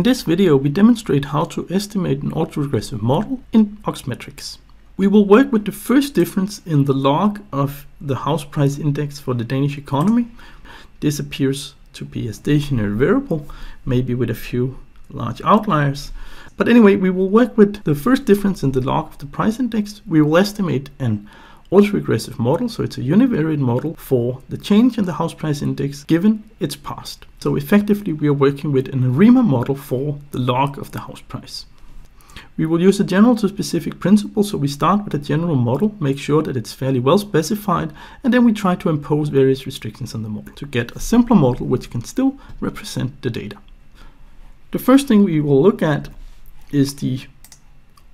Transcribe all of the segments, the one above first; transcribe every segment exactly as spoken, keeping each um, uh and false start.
In this video, we demonstrate how to estimate an autoregressive model in OxMetrics. We will work with the first difference in the log of the house price index for the Danish economy. This appears to be a stationary variable, maybe with a few large outliers. But anyway, we will work with the first difference in the log of the price index. We will estimate an autoregressive model, so it's a univariate model for the change in the house price index given its past. So effectively, we are working with an ARIMA model for the log of the house price. We will use a general to specific principle, so we start with a general model, make sure that it's fairly well specified, and then we try to impose various restrictions on the model to get a simpler model which can still represent the data. The first thing we will look at is the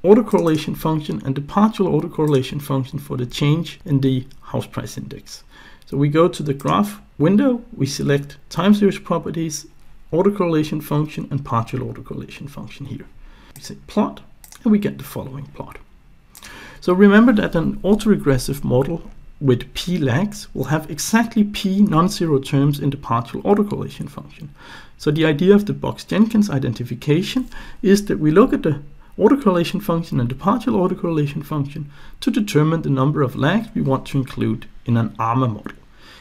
autocorrelation function and the partial autocorrelation function for the change in the house price index. So we go to the graph window, we select time series properties, autocorrelation function, and partial autocorrelation function here. We say plot, and we get the following plot. So remember that an autoregressive model with p lags will have exactly p non-zero terms in the partial autocorrelation function. So the idea of the Box-Jenkins identification is that we look at the autocorrelation function and the partial autocorrelation function to determine the number of lags we want to include in an ARMA model.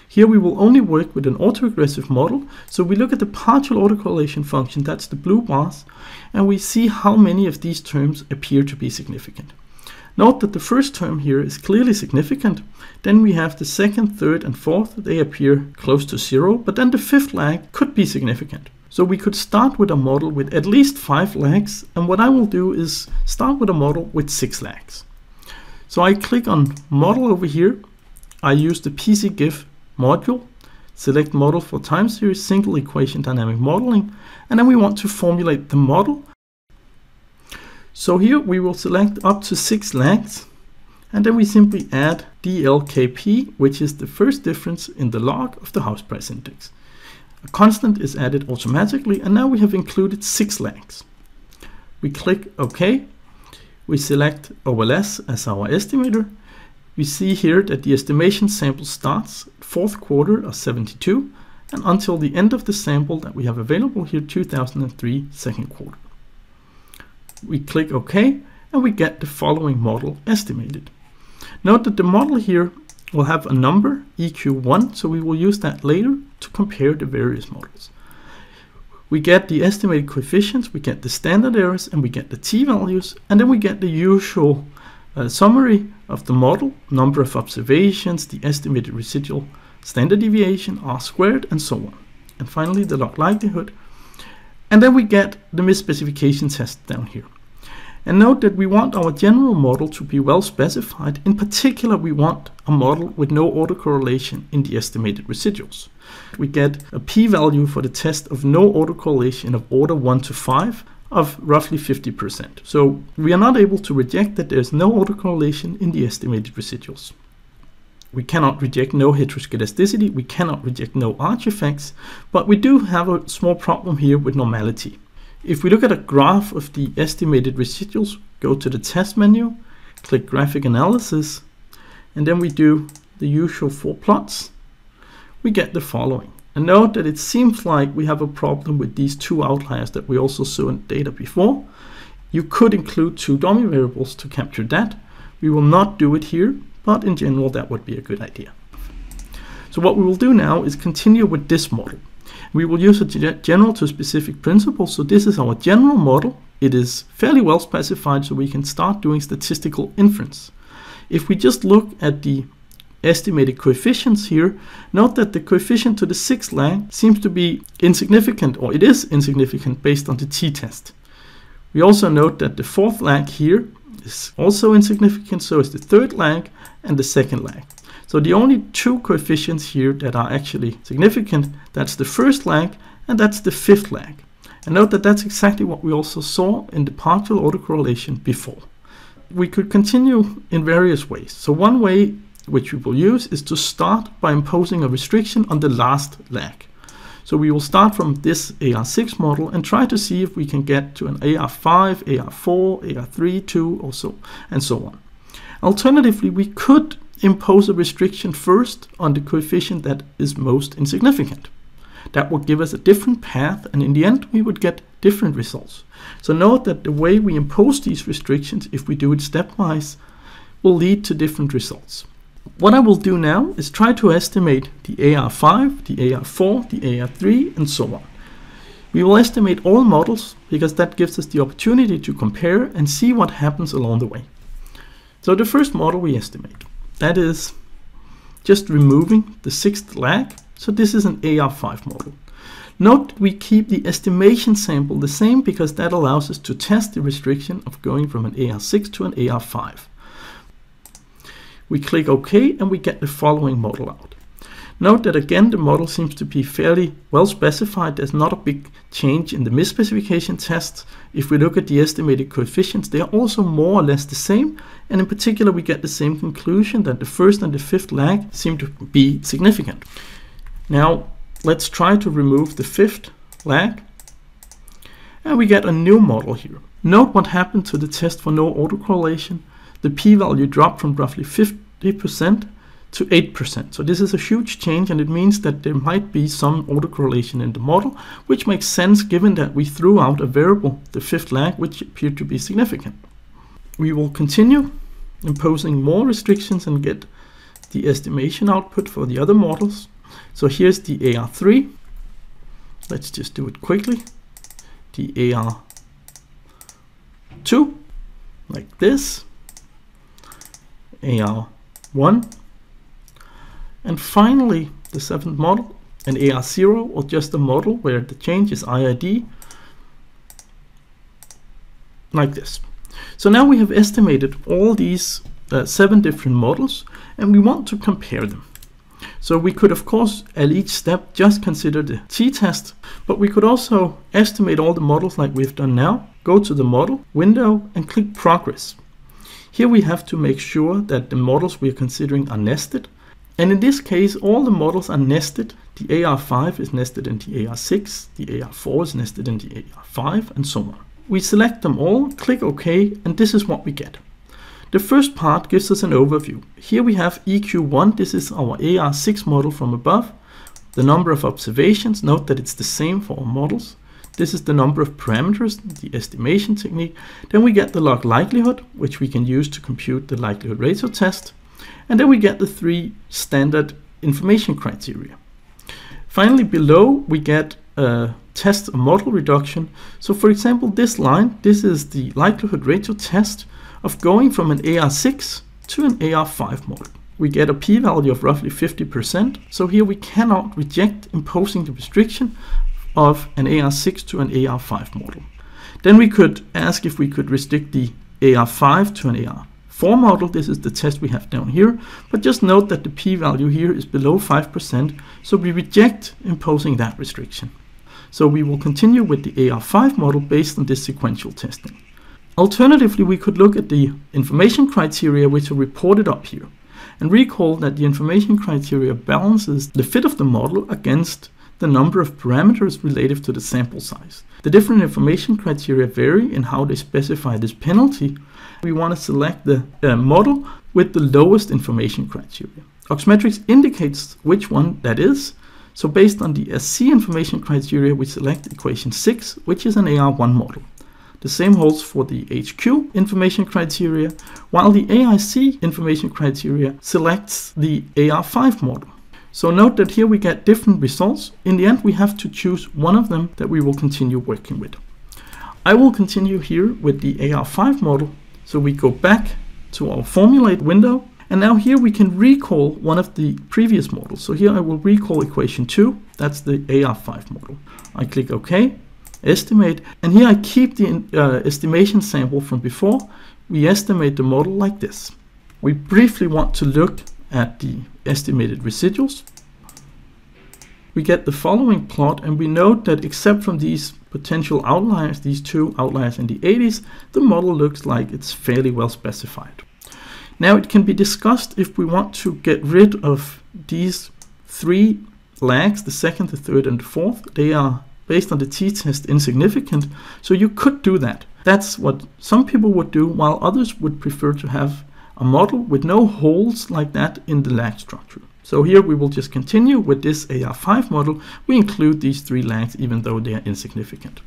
Here we will only work with an autoregressive model, so we look at the partial autocorrelation function, that's the blue bars, and we see how many of these terms appear to be significant. Note that the first term here is clearly significant, then we have the second, third, and fourth, they appear close to zero, but then the fifth lag could be significant. So we could start with a model with at least five lags, and what I will do is start with a model with six lags. So I click on model over here, I use the P C G I F module, select model for time series, single equation dynamic modeling, and then we want to formulate the model. So here we will select up to six lags, and then we simply add D L K P, which is the first difference in the log of the house price index. A constant is added automatically, and now we have included six lags. We click OK. We select O L S as our estimator. We see here that the estimation sample starts fourth quarter of seventy-two and until the end of the sample that we have available here, two thousand three second quarter. We click OK, and we get the following model estimated. Note that the model here will have a number, E Q one, so we will use that later to compare the various models. We get the estimated coefficients, we get the standard errors, and we get the t-values, and then we get the usual uh, summary of the model, number of observations, the estimated residual standard deviation, R squared, and so on. And finally, the log likelihood. And then we get the misspecification test down here. And note that we want our general model to be well specified. In particular, we want a model with no autocorrelation in the estimated residuals. We get a p-value for the test of no autocorrelation of order one to five of roughly fifty percent. So we are not able to reject that there's no autocorrelation in the estimated residuals. We cannot reject no heteroskedasticity, we cannot reject no artifacts, but we do have a small problem here with normality. If we look at a graph of the estimated residuals, go to the test menu, click graphic analysis, and then we do the usual four plots, we get the following. And note that it seems like we have a problem with these two outliers that we also saw in data before. You could include two dummy variables to capture that. We will not do it here, but in general that would be a good idea. So what we will do now is continue with this model. We will use a general to specific principle, so this is our general model. It is fairly well specified, so we can start doing statistical inference. If we just look at the estimated coefficients here, note that the coefficient to the sixth lag seems to be insignificant, or it is insignificant based on the t-test. We also note that the fourth lag here is also insignificant, so is the third lag and the second lag. So the only two coefficients here that are actually significant, that's the first lag and that's the fifth lag. And note that that's exactly what we also saw in the partial autocorrelation before. We could continue in various ways. So one way which we will use is to start by imposing a restriction on the last lag. So we will start from this A R six model and try to see if we can get to an A R five, A R four, A R three, two, or so, and so on. Alternatively, we could impose a restriction first on the coefficient that is most insignificant. That would give us a different path, and in the end we would get different results. So note that the way we impose these restrictions, if we do it stepwise, will lead to different results. What I will do now is try to estimate the A R five, the A R four, the A R three, and so on. We will estimate all models because that gives us the opportunity to compare and see what happens along the way. So the first model we estimate, that is just removing the sixth lag. So this is an A R five model. Note that we keep the estimation sample the same because that allows us to test the restriction of going from an A R six to an A R five. We click OK and we get the following model out. Note that again the model seems to be fairly well specified. There's not a big change in the misspecification tests. If we look at the estimated coefficients, they are also more or less the same, and in particular we get the same conclusion that the first and the fifth lag seem to be significant. Now let's try to remove the fifth lag and we get a new model here. Note what happened to the test for no autocorrelation. The p-value dropped from roughly fifty percent to eight percent. So this is a huge change, and it means that there might be some autocorrelation in the model, which makes sense given that we threw out a variable, the fifth lag, which appeared to be significant. We will continue imposing more restrictions and get the estimation output for the other models. So here's the A R three. Let's just do it quickly. The A R two, like this. A R one. And finally, the seventh model, an A R zero, or just a model where the change is I I D, like this. So now we have estimated all these uh, seven different models, and we want to compare them. So we could, of course, at each step just consider the t-test, but we could also estimate all the models like we've done now, go to the model window and click progress. Here we have to make sure that the models we are considering are nested. And in this case, all the models are nested. The A R five is nested in the A R six, the A R four is nested in the A R five, and so on. We select them all, click OK, and this is what we get. The first part gives us an overview. Here we have E Q one, this is our A R six model from above. The number of observations, note that it's the same for all models. This is the number of parameters, the estimation technique. Then we get the log likelihood, which we can use to compute the likelihood ratio test. And then we get the three standard information criteria. Finally, below we get a test model reduction. So for example, this line, this is the likelihood ratio test of going from an A R six to an A R five model. We get a p-value of roughly fifty percent. So here we cannot reject imposing the restriction of an A R six to an A R five model. Then we could ask if we could restrict the A R five to an A R four model. This is the test we have down here, but just note that the p-value here is below five percent, so we reject imposing that restriction. So we will continue with the A R five model based on this sequential testing. Alternatively, we could look at the information criteria which are reported up here, and recall that the information criteria balances the fit of the model against the number of parameters relative to the sample size. The different information criteria vary in how they specify this penalty. We want to select the uh, model with the lowest information criteria. OxMetrics indicates which one that is. So based on the S C information criteria, we select equation six, which is an A R one model. The same holds for the H Q information criteria, while the A I C information criteria selects the A R five model. So note that here we get different results. In the end, we have to choose one of them that we will continue working with. I will continue here with the A R five model. So we go back to our formulate window. And now here we can recall one of the previous models. So here I will recall equation two. That's the A R five model. I click OK, estimate. And here I keep the uh, estimation sample from before. We estimate the model like this. We briefly want to look at the estimated residuals. We get the following plot, and we note that except from these potential outliers, these two outliers in the eighties, the model looks like it's fairly well specified. Now it can be discussed if we want to get rid of these three lags, the second, the third, and the fourth. They are, based on the t-test, insignificant, so you could do that. That's what some people would do, while others would prefer to have a model with no holes like that in the lag structure. So here we will just continue with this A R five model. We include these three lags even though they are insignificant.